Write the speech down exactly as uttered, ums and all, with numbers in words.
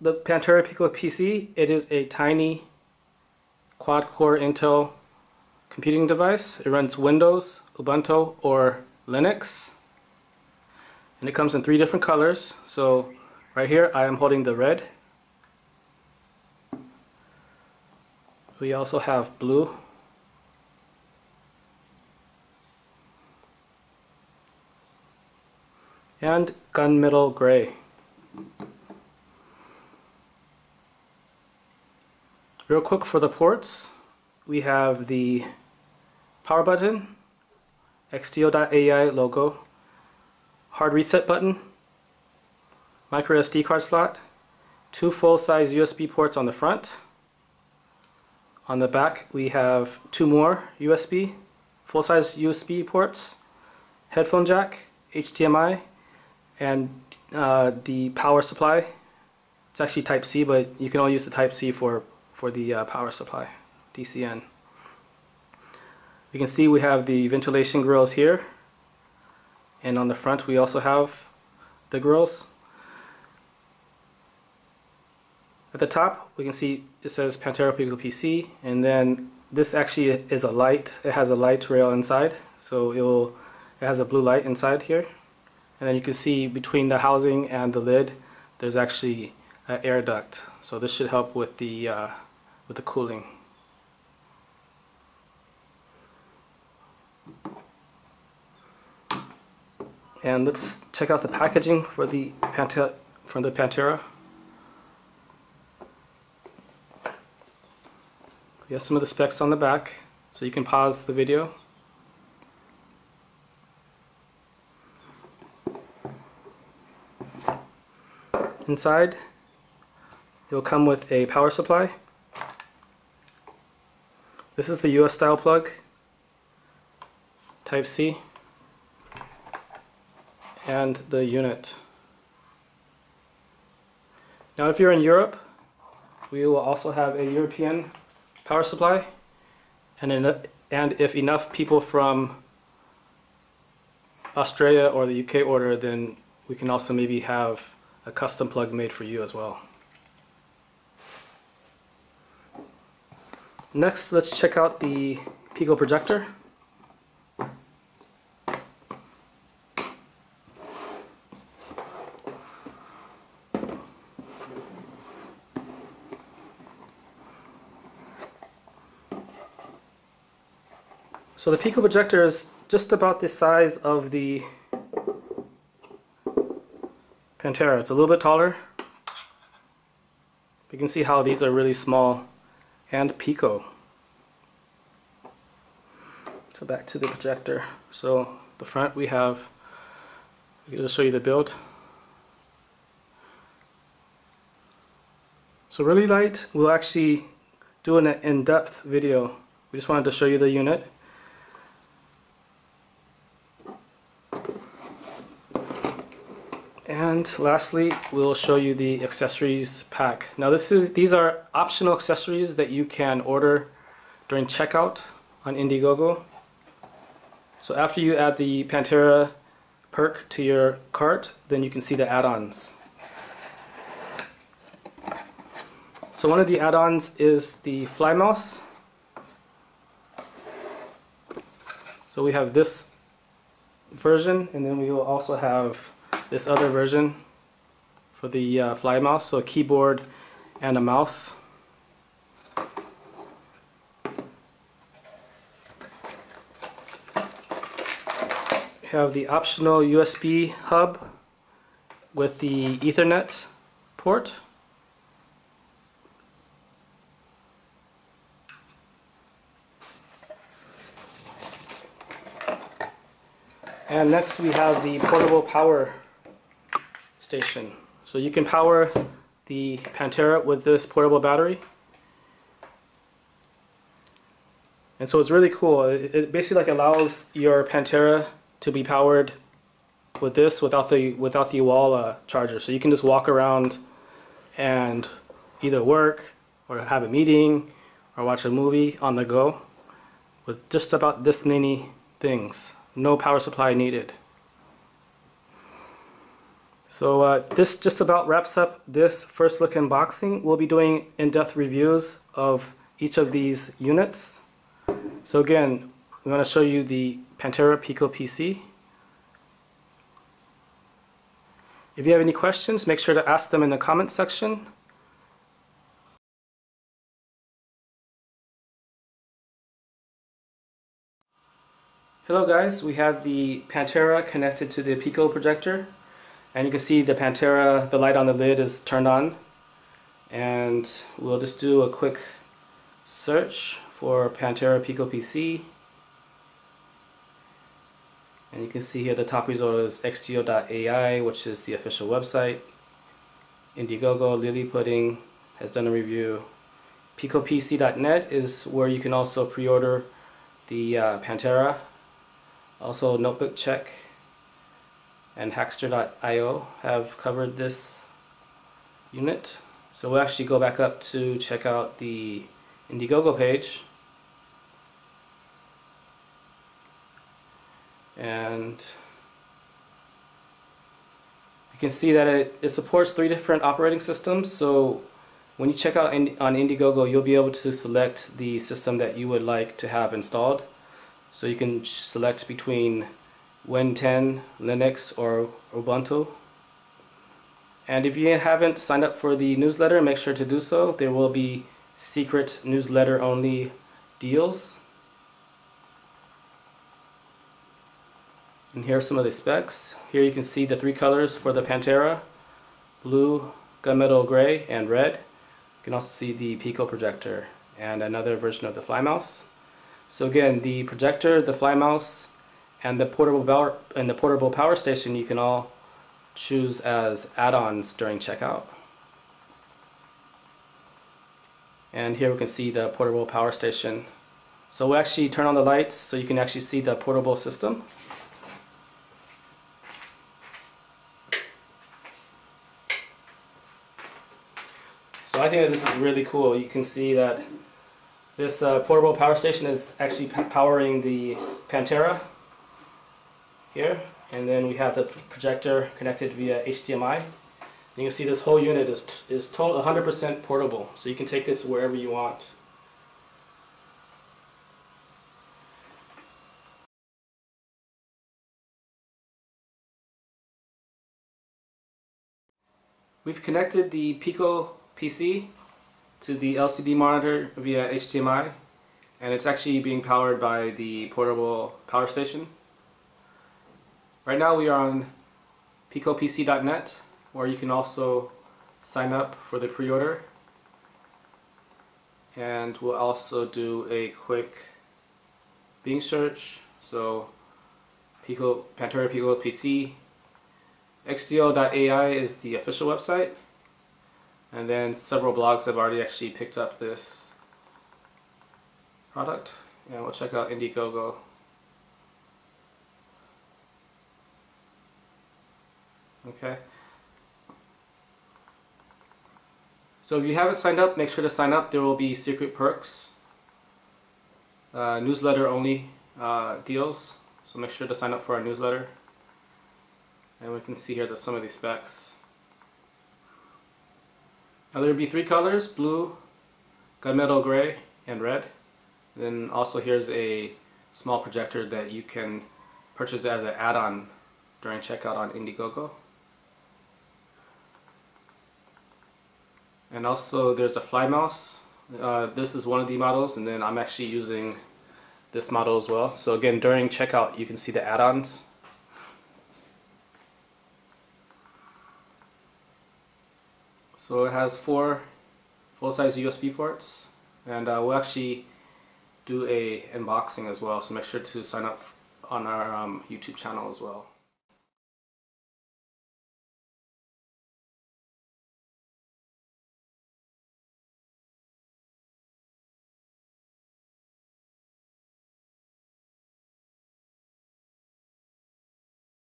the Pantera Pico P C, it is a tiny quad-core Intel computing device. It runs Windows, Ubuntu, or Linux. And it comes in three different colors. So right here I am holding the red. We also have blue. And gunmetal gray. Real quick for the ports, we have the power button, x d o dot a i logo, hard reset button, micro S D card slot, two full-size U S B ports on the front. On the back we have two more U S B, full-size U S B ports, headphone jack, H D M I, and uh, the power supply. It's actually Type C, but you can only use the Type C for for the uh, power supply, D C N. You can see we have the ventilation grills here, and on the front we also have the grills. At the top we can see it says Pantera Pico P C, and then this actually is a light. It has a light rail inside, so it will it has a blue light inside here, and then you can see between the housing and the lid there's actually an air duct, so this should help with the uh, with the cooling. And let's check out the packaging for the Pantera, from the Pantera. We have some of the specs on the back, so you can pause the video. Inside, it will come with a power supply. This is the U S style plug, Type C, and the unit. Now if you're in Europe, we will also have a European power supply, and, en and if enough people from Australia or the U K order, then we can also maybe have a custom plug made for you as well. Next, let's check out the PicoProjector. So the PicoProjector is just about the size of the Pantera. It's a little bit taller. You can see how these are really small and Pico. So back to the projector. So the front we have, I'll just show you the build. So really light. We'll actually do an in-depth video. We just wanted to show you the unit. And lastly, we'll show you the accessories pack. Now this is these are optional accessories that you can order during checkout on Indiegogo. So after you add the Pantera perk to your cart, then you can see the add-ons. So one of the add-ons is the fly mouse. So we have this version, and then we will also have this other version for the uh, fly mouse, so a keyboard and a mouse. We have the optional U S B hub with the Ethernet port. And next we have the portable power station. So you can power the Pantera with this portable battery. And so it's really cool. It basically like allows your Pantera to be powered with this without the without the wall uh, charger. So you can just walk around and either work or have a meeting or watch a movie on the go with just about this many things. No power supply needed. So uh, this just about wraps up this first look unboxing. We'll be doing in-depth reviews of each of these units. So again, we want to show you the Pantera Pico P C. If you have any questions, make sure to ask them in the comment section. Hello guys, we have the Pantera connected to the Pico projector, and you can see the Pantera, the light on the lid is turned on, and we'll just do a quick search for Pantera Pico P C, and you can see here the top result is x d o dot a i, which is the official website. Indiegogo, Lilliputing has done a review. Pico P C dot net is where you can also pre-order the uh, Pantera. Also, Notebook Check and Hackster dot i o have covered this unit. So we'll actually go back up to check out the Indiegogo page. And you can see that it, it supports three different operating systems. So when you check out in, on Indiegogo, you'll be able to select the system that you would like to have installed. So you can select between Win ten, Linux, or Ubuntu. And if you haven't signed up for the newsletter, make sure to do so. There will be secret newsletter only deals. And here are some of the specs. Here you can see the three colors for the Pantera: blue, gunmetal gray, and red. You can also see the Pico projector and another version of the fly mouse. So again, the projector, the fly mouse, and the portable power and the portable power station you can all choose as add-ons during checkout. And here we can see the portable power station. So we'll actually turn on the lights so you can actually see the portable system. So I think that this is really cool. You can see that this uh, portable power station is actually powering the Pantera here, and then we have the projector connected via H D M I. And you can see this whole unit is is total one hundred percent portable, so you can take this wherever you want. We've connected the Pico P C to the L C D monitor via H D M I, and it's actually being powered by the portable power station. Right now we are on Pico P C dot net, where you can also sign up for the pre-order, and we'll also do a quick Bing search. So Pico, Pantera Pico P C, x d o dot a i is the official website. And then several blogs have already actually picked up this product. And we'll check out Indiegogo. Okay. So if you haven't signed up, make sure to sign up. There will be secret perks, uh, newsletter only uh, deals. So make sure to sign up for our newsletter. And we can see here that some of these specs. Now there will be three colors: blue, gunmetal gray, and red. And then also here's a small projector that you can purchase as an add-on during checkout on Indiegogo. And also there's a fly mouse. Uh, this is one of the models, and then I'm actually using this model as well. So again, during checkout you can see the add-ons. So it has four full-size U S B ports, and uh, we'll actually do a unboxing as well, so make sure to sign up on our um, YouTube channel as well.